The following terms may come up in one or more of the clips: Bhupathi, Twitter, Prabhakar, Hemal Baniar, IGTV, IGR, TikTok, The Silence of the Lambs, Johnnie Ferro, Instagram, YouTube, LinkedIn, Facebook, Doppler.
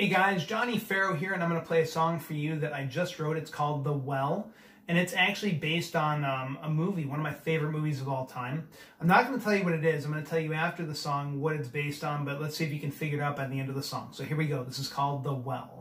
Hey guys, Johnnie Ferro here, and I'm going to play a song for you that I just wrote. It's called The Well, and it's actually based on a movie, one of my favorite movies of all time. I'm not going to tell you what it is. I'm going to tell you after the song what it's based on, but let's see if you can figure it out by the end of the song. So here we go. This is called The Well.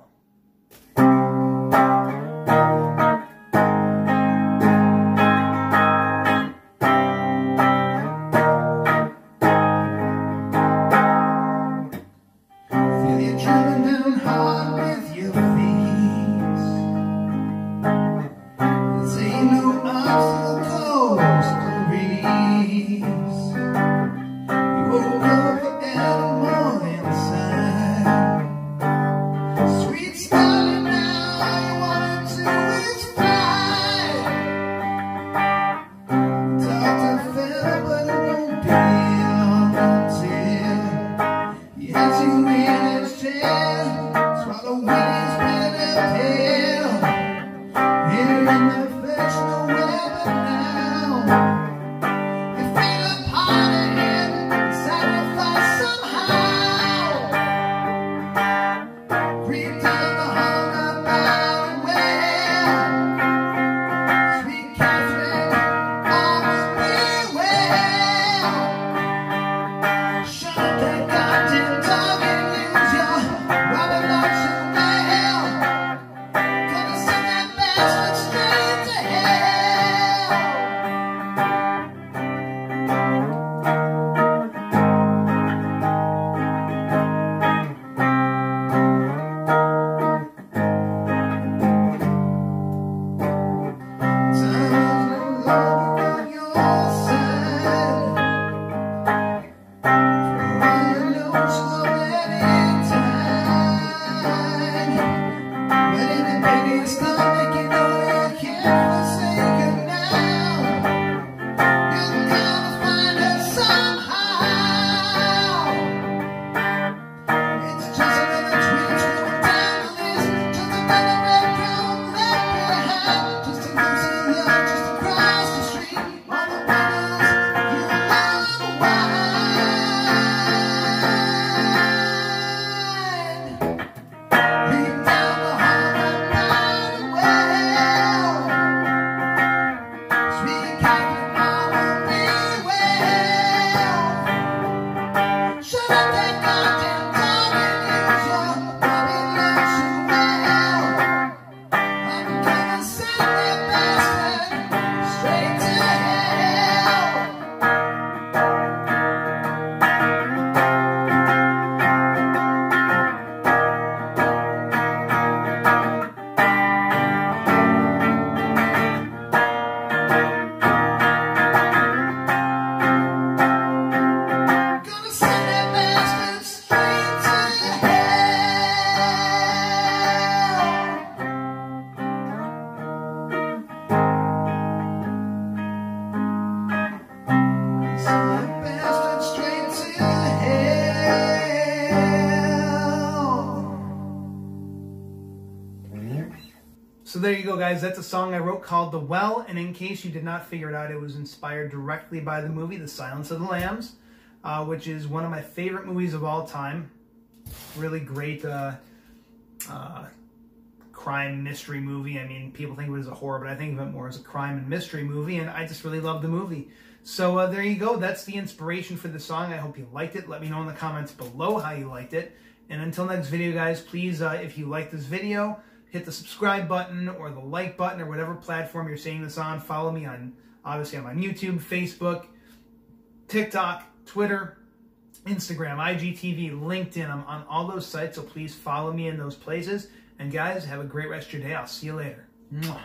So there you go, guys. That's a song I wrote called The Well, and in case you did not figure it out, it was inspired directly by the movie The Silence of the Lambs, which is one of my favorite movies of all time. Really great crime mystery movie. I mean, people think of it as a horror, but I think of it more as a crime and mystery movie, and I just really love the movie. So there you go. That's the inspiration for the song. I hope you liked it. Let me know in the comments below how you liked it. And until next video, guys, please, if you like this video, hit the subscribe button or the like button or whatever platform you're seeing this on. Follow me on, obviously, I'm on YouTube, Facebook, TikTok, Twitter, Instagram, IGTV, LinkedIn. I'm on all those sites, so please follow me in those places. And guys, have a great rest of your day. I'll see you later. Mwah.